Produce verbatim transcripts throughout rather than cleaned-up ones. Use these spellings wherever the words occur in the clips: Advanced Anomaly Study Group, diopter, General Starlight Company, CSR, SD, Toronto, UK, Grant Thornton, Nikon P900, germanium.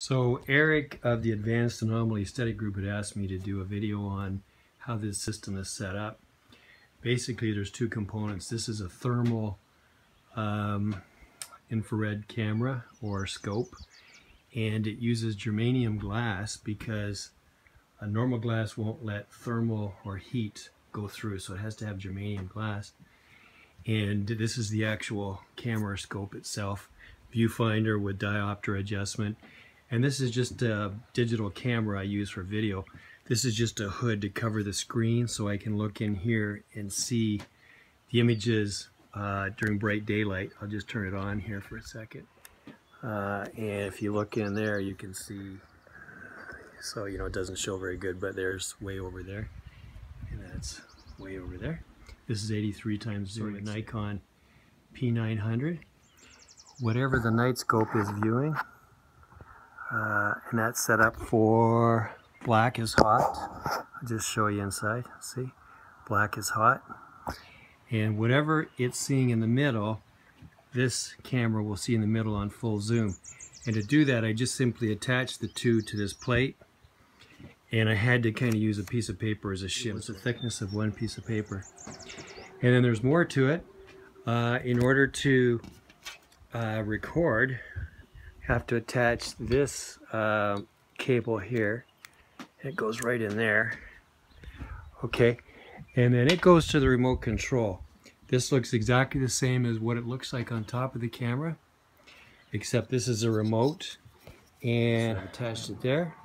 So Eric of the Advanced Anomaly Study Group had asked me to do a video on how this system is set up. Basically, there's two components. This is a thermal um, infrared camera or scope, and it uses germanium glass because a normal glass won't let thermal or heat go through, so it has to have germanium glass. And this is the actual camera scope itself, viewfinder with diopter adjustment. And this is just a digital camera I use for video. This is just a hood to cover the screen so I can look in here and see the images uh, during bright daylight. I'll just turn it on here for a second. Uh, and if you look in there, you can see, so you know it doesn't show very good, but there's way over there. And that's way over there. This is eighty-three times zoom with Nikon P nine hundred. Whatever the night scope is viewing. Uh, and that's set up for black is hot. I'll just show you inside. See? Black is hot. And whatever it's seeing in the middle, this camera will see in the middle on full zoom. And to do that, I just simply attached the two to this plate. And I had to kind of use a piece of paper as a shim. It's the thickness of one piece of paper. And then there's more to it. Uh, in order to uh, record, have to attach this uh, cable here. It goes right in there. Okay, and then it goes to the remote control. This looks exactly the same as what it looks like on top of the camera, except this is a remote, and I've attached it there.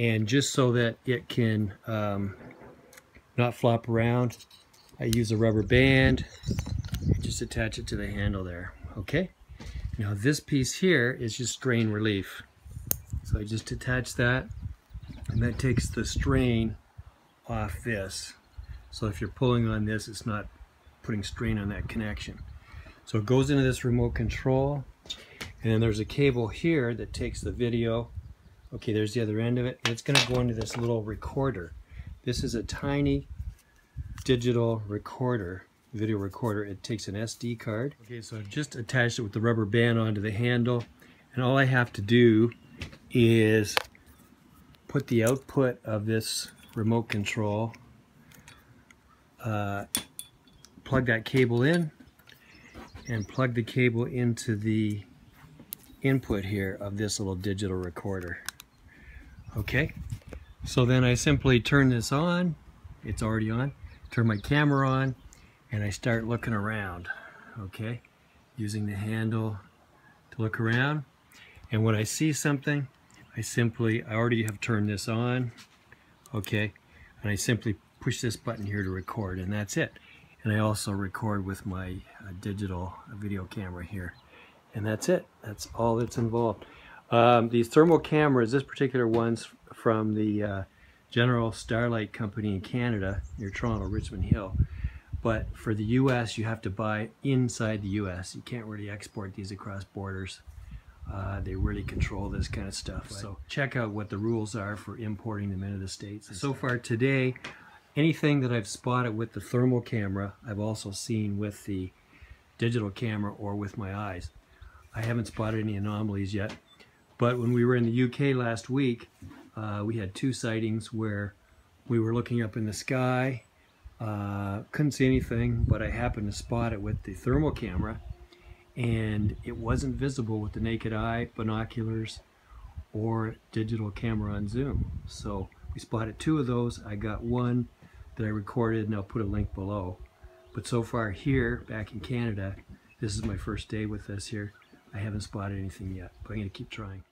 And just so that it can um, not flop around, I use a rubber band and just attach it to the handle there. Okay. Now this piece here is just strain relief. So I just attach that, and that takes the strain off this. So if you're pulling on this, it's not putting strain on that connection. So it goes into this remote control, and then there's a cable here that takes the video. Okay, there's the other end of it. And it's gonna go into this little recorder. This is a tiny digital recorder. Video recorder. It takes an S D card. Okay, so I've just attached it with the rubber band onto the handle, and all I have to do is put the output of this remote control, uh, plug that cable in, and plug the cable into the input here of this little digital recorder. Okay, so then I simply turn this on. It's already on. Turn my camera on, and I start looking around, okay? Using the handle to look around. And when I see something, I simply, I already have turned this on, okay? And I simply push this button here to record, and that's it. And I also record with my uh, digital video camera here. And that's it, that's all that's involved. Um, these thermal cameras, this particular one's from the uh, General Starlight Company in Canada, near Toronto, Richmond Hill. But for the U S, you have to buy inside the U S. You can't really export these across borders. Uh, they really control this kind of stuff. Right. So check out what the rules are for importing them into the States. So far today, anything that I've spotted with the thermal camera, I've also seen with the digital camera or with my eyes. I haven't spotted any anomalies yet. But when we were in the U K last week, uh, we had two sightings where we were looking up in the sky. Uh, couldn't see anything, but I happened to spot it with the thermal camera, and it wasn't visible with the naked eye, binoculars, or digital camera on zoom. So we spotted two of those. I got one that I recorded, and I'll put a link below. But so far here, back in Canada, this is my first day with this here. I haven't spotted anything yet, but I'm going to keep trying.